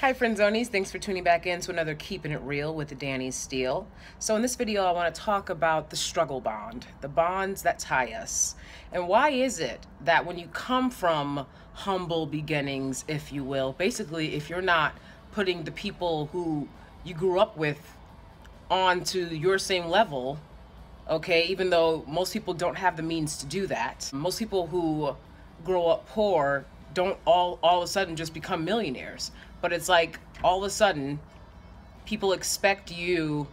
Hi friendzonies, thanks for tuning back in to another Keeping It Real with Danie Steel. So in this video I want to talk about the struggle bond, the bonds that tie us. And why is it that when you come from humble beginnings, if you will, basically if you're not putting the people who you grew up with onto your same level, okay, even though most people don't have the means to do that, most people who grow up poor don't all of a sudden just become millionaires. But it's like all of a sudden people expect you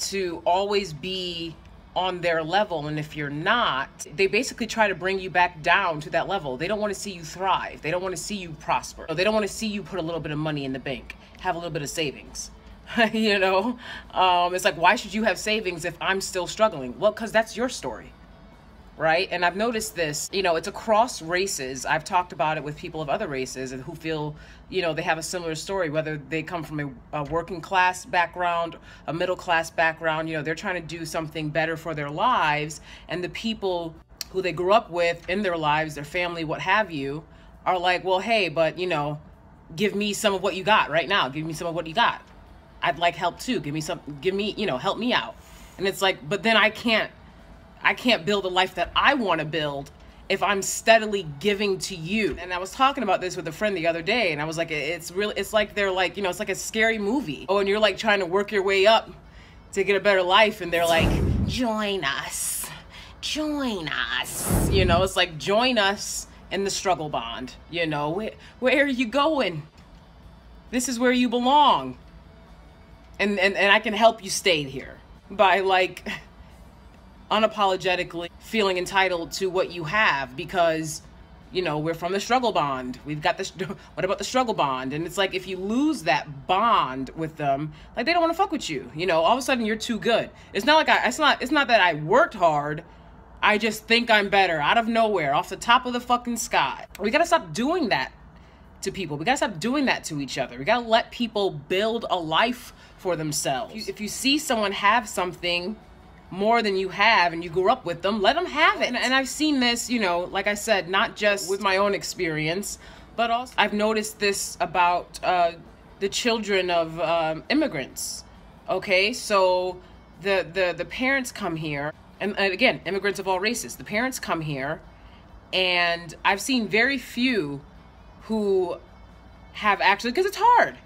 to always be on their level, and if you're not, they basically try to bring you back down to that level. They don't want to see you thrive. They don't want to see you prosper. They don't want to see you put a little bit of money in the bank, have a little bit of savings. You know, it's like, why should you have savings if I'm still struggling? Well, because that's your story. Right? And I've noticed this, you know, it's across races. I've talked about it with people of other races and who feel, you know, they have a similar story, whether they come from a working class background, a middle class background, you know, they're trying to do something better for their lives. And the people who they grew up with in their lives, their family, what have you, are like, well, hey, but, you know, give me some of what you got right now. Give me some of what you got. I'd like help too. Give me some, give me, you know, help me out. And it's like, but then I can't build a life that I want to build if I'm steadily giving to you. And I was talking about this with a friend the other day, and I was like, it's really, it's like they're like, you know, it's like a scary movie. Oh, and you're like trying to work your way up to get a better life, and they're like, join us, join us. You know, it's like, join us in the struggle bond. You know, where are you going? This is where you belong. And I can help you stay here by, like, unapologetically feeling entitled to what you have because, you know, we're from the struggle bond. We've got this, what about the struggle bond? And it's like, if you lose that bond with them, like, they don't want to fuck with you. You know, all of a sudden you're too good. It's not like it's not that I worked hard. I just think I'm better out of nowhere, off the top of the fucking sky. We got to stop doing that to people. We got to stop doing that to each other. We got to let people build a life for themselves. If you see someone have something more than you have and you grew up with them, let them have it. And I've seen this, you know, like I said, not just with my own experience, but also I've noticed this about the children of immigrants. Okay, so the parents come here, and again, immigrants of all races, the parents come here, and I've seen very few who have actually, because it's hard,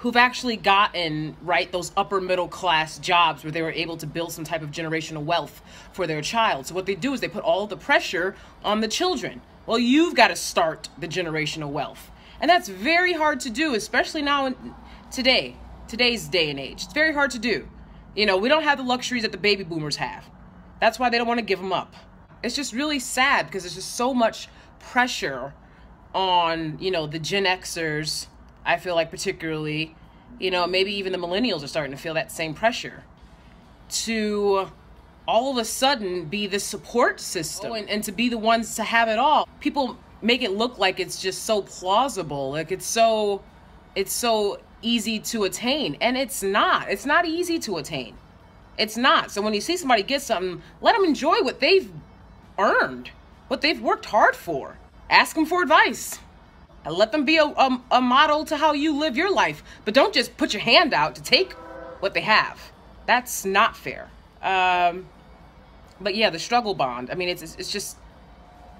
who've actually gotten, right, those upper middle class jobs where they were able to build some type of generational wealth for their child. So what they do is they put all the pressure on the children. Well, you've got to start the generational wealth. And that's very hard to do, especially now in today's day and age. It's very hard to do. You know, we don't have the luxuries that the baby boomers have. That's why they don't want to give them up. It's just really sad because there's just so much pressure on, you know, the Gen Xers, I feel like, particularly, you know, maybe even the millennials are starting to feel that same pressure to all of a sudden be the support system and to be the ones to have it all. People make it look like it's just so plausible, like it's so easy to attain, and it's not easy to attain. It's not. So when you see somebody get something, let them enjoy what they've earned, what they've worked hard for. Ask them for advice. Let them be a model to how you live your life, but don't just put your hand out to take what they have. That's not fair. But yeah, the struggle bond, I mean, it's just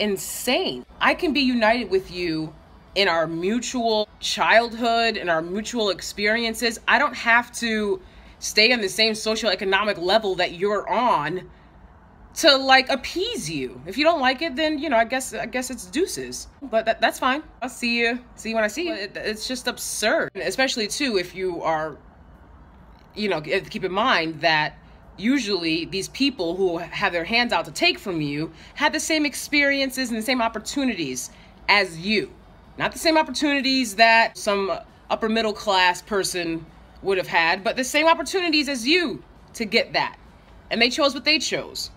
insane. I can be united with you in our mutual childhood and our mutual experiences. I don't have to stay on the same socioeconomic level that you're on to, like, appease you. If you don't like it, then, you know, I guess it's deuces, but that's fine. I'll see you when I see you. It's just absurd, especially too, if you are, you know, keep in mind that usually these people who have their hands out to take from you had the same experiences and the same opportunities as you. Not the same opportunities that some upper middle class person would have had, but the same opportunities as you to get that. And they chose what they chose.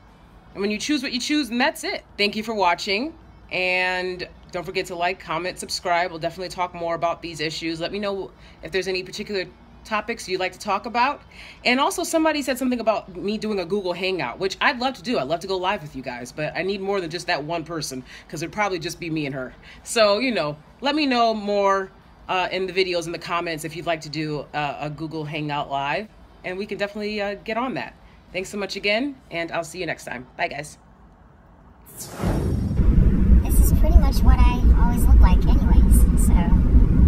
And when you choose what you choose, and that's it. Thank you for watching, and don't forget to like, comment, subscribe. We'll definitely talk more about these issues. Let me know if there's any particular topics you'd like to talk about. And also, somebody said something about me doing a Google Hangout, which I'd love to do. I'd love to go live with you guys, but I need more than just that one person, because it'd probably just be me and her. So, you know, let me know more in the videos, in the comments, if you'd like to do a Google Hangout Live, and we can definitely get on that. Thanks so much again, and I'll see you next time. Bye, guys. This is pretty much what I always look like anyways, so...